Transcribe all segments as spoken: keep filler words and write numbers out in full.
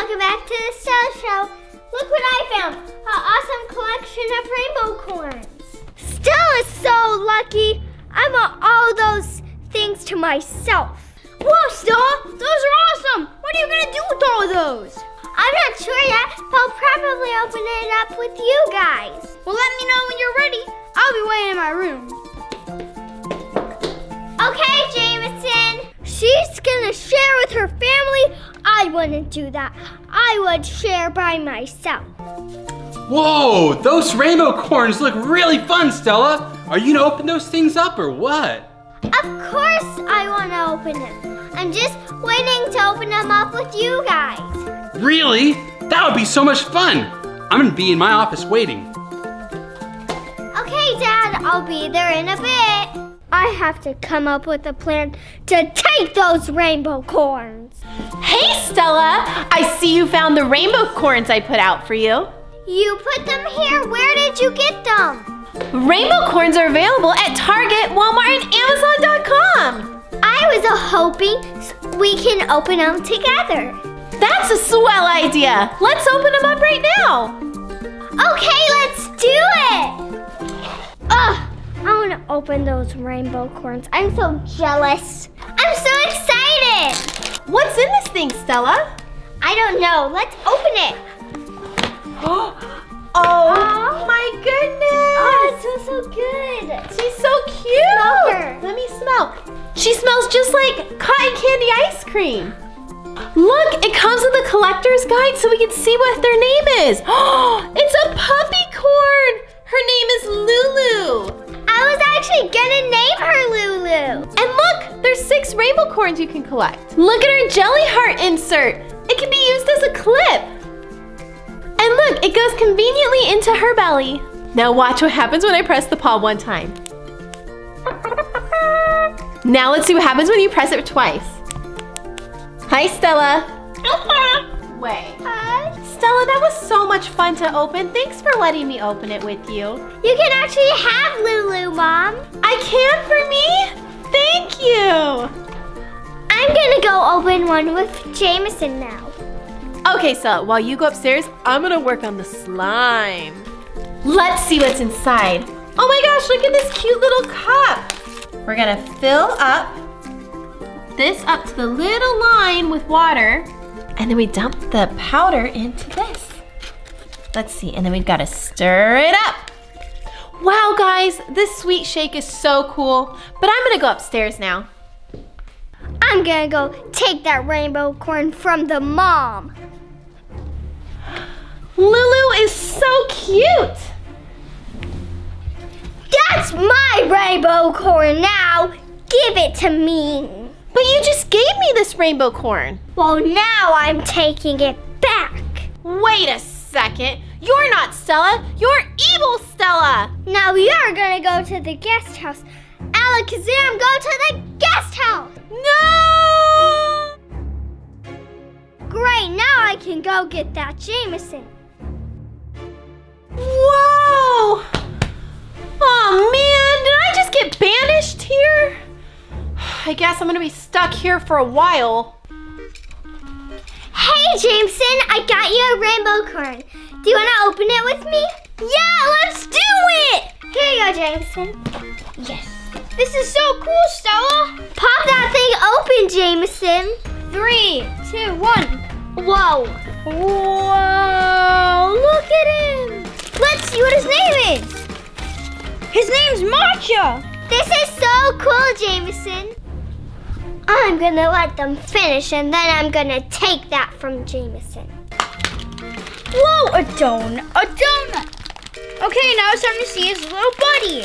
Welcome back to The Stella Show. Look what I found, an awesome collection of rainbocorns. Stella's so lucky. I bought all those things to myself. Whoa, Stella, those are awesome. What are you gonna do with all of those? I'm not sure yet, but I'll probably open it up with you guys. Well, let me know when you're ready. I'll be waiting in my room. Okay, Jameson. She's gonna share with her family. I wouldn't do that. I would share by myself. Whoa, those rainbocorns look really fun, Stella. Are you gonna open those things up or what? Of course I wanna open them. I'm just waiting to open them up with you guys. Really? That would be so much fun. I'm gonna be in my office waiting. Okay, Dad, I'll be there in a bit. I have to come up with a plan to take those rainbocorns. Hey, Stella, I see you found the rainbocorns I put out for you. You put them here? Where did you get them? Rainbocorns are available at Target, Walmart, and Amazon dot com. I was hoping we can open them together. That's a swell idea. Let's open them up right now. Okay, let's do it. Ugh. I want to open those rainbocorns. I'm so jealous. I'm so excited. What's in this thing, Stella? I don't know. Let's open it. Oh, oh my goodness. Oh, it smells so good. She's so cute. Smell her. Let me smell. She smells just like cotton candy ice cream. Look, it comes with a collector's guide so we can see what their name is. Oh, it's a puppy corn. Her name is Lulu. I was actually gonna name her Lulu. And look, there's six rainbocorns you can collect. Look at her jelly heart insert. It can be used as a clip. And look, it goes conveniently into her belly. Now watch what happens when I press the paw one time. Now let's see what happens when you press it twice. Hi, Stella. Way. Hi. Stella, that was so much fun to open. Thanks for letting me open it with you. You can actually have Lulu, Mom. I can for me? Thank you. I'm gonna go open one with Jameson now. Okay, Stella, while you go upstairs, I'm gonna work on the slime. Let's see what's inside. Oh my gosh, look at this cute little cup. We're gonna fill up this up to the little line with water. And then we dump the powder into this. Let's see, and then we've got to stir it up. Wow, guys, this sweet shake is so cool, but I'm gonna go upstairs now. I'm gonna go take that rainbocorn from the mom. Lulu is so cute. That's my rainbocorn now. Give it to me. But you just gave me this rainbocorn. Well, now I'm taking it back. Wait a second. You're not Stella. You're evil Stella. Now you're going to go to the guest house. Alakazam, go to the guest house. No! Great, now I can go get that Jameson. Whoa! Oh, man, did I just get banished here? I guess I'm gonna be stuck here for a while. Hey, Jameson, I got you a rainbocorn. Do you wanna open it with me? Yeah, let's do it! Here you go, Jameson. Yes. This is so cool, Stella. Pop that thing open, Jameson. Three, two, one. Whoa. Whoa, look at him. Let's see what his name is. His name's Marcha. This is so cool, Jameson. I'm gonna let them finish and then I'm gonna take that from Jameson. Whoa, a donut, a donut. Okay, now it's time to see his little buddy.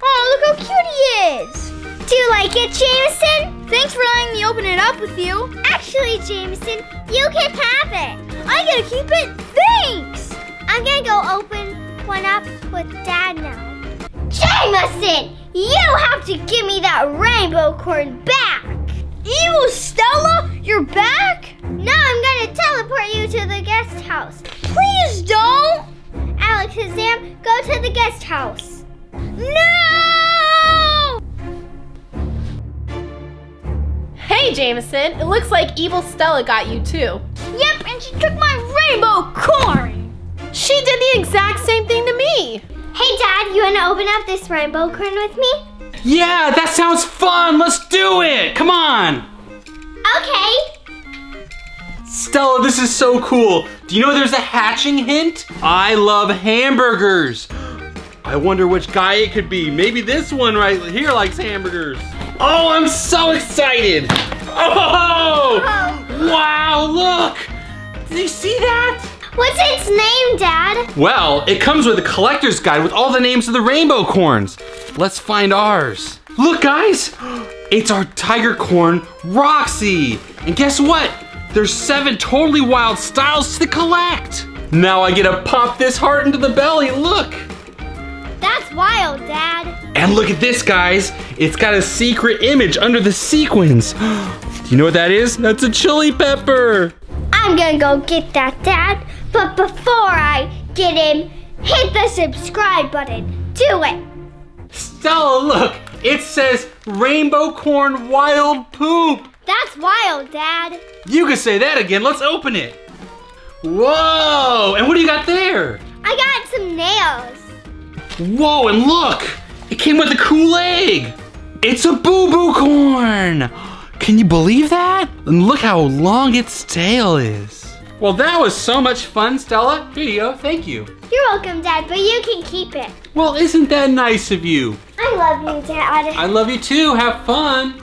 Oh, look how cute he is. Do you like it, Jameson? Thanks for letting me open it up with you. Actually, Jameson, you can have it. I'm gonna keep it, thanks. I'm gonna go open one up with Dad now. Jameson, you have to give me that rainbocorn back. Evil Stella, you're back? No, I'm gonna teleport you to the guest house. Please don't. Alakazam, go to the guest house. No! Hey, Jameson. It looks like evil Stella got you too. Yep, and she took my Rainbocorn. She did the exact same thing to me. Hey Dad, you wanna open up this Rainbocorn with me? Yeah, that sounds fun. Let's do it. Come on. Okay. Stella, this is so cool. Do you know there's a hatching hint? I love hamburgers. I wonder which guy it could be. Maybe this one right here likes hamburgers. Oh, I'm so excited. Oh, wow, look. Did you see that? What's its name, Dad? Well, it comes with a collector's guide with all the names of the Rainbocorns. Let's find ours. Look, guys, it's our tiger corn, Roxy. And guess what? There's seven totally wild styles to collect. Now I get to pop this heart into the belly, look. That's wild, Dad. And look at this, guys. It's got a secret image under the sequins. Do you know what that is? That's a chili pepper. I'm gonna go get that, Dad. But before I get him, hit the subscribe button. Do it. Stella, look. It says Rainbocorn Wild Poop. That's wild, Dad. You can say that again. Let's open it. Whoa. And what do you got there? I got some nails. Whoa, and look! It came with a cool egg! It's a boo-boo corn! Can you believe that? And look how long its tail is. Well, that was so much fun, Stella. Here you go, thank you. You're welcome, Dad, but you can keep it. Well, isn't that nice of you? I love you, Dad. I love you too, have fun.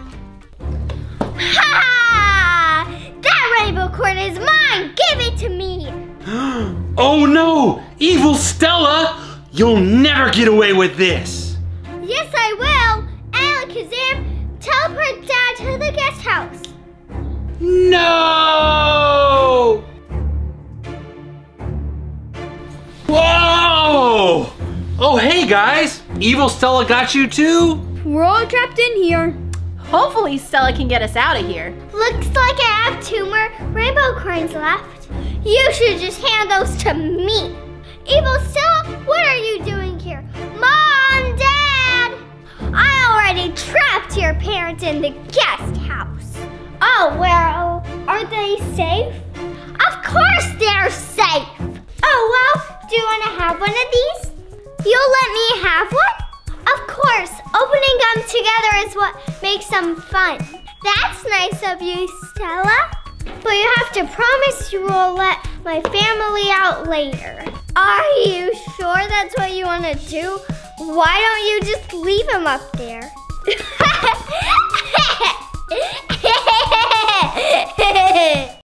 Ha! That Rainbocorn is mine! Give it to me! Oh no! Evil Stella! You'll never get away with this. Yes, I will. Alakazam, teleport Dad to the guest house. No! Whoa! Oh, hey, guys. Evil Stella got you, too? We're all trapped in here. Hopefully, Stella can get us out of here. Looks like I have two more Rainbocorns left. You should just hand those to me. Evil Stella, what are you doing here? Mom, Dad! I already trapped your parents in the guest house. Oh, well, are they safe? Of course they're safe. Oh, well, do you want to have one of these? You'll let me have one? Of course, opening them together is what makes them fun. That's nice of you, Stella. But you have to promise you will let my family out later. Are you sure that's what you want to do? Why don't you just leave him up there?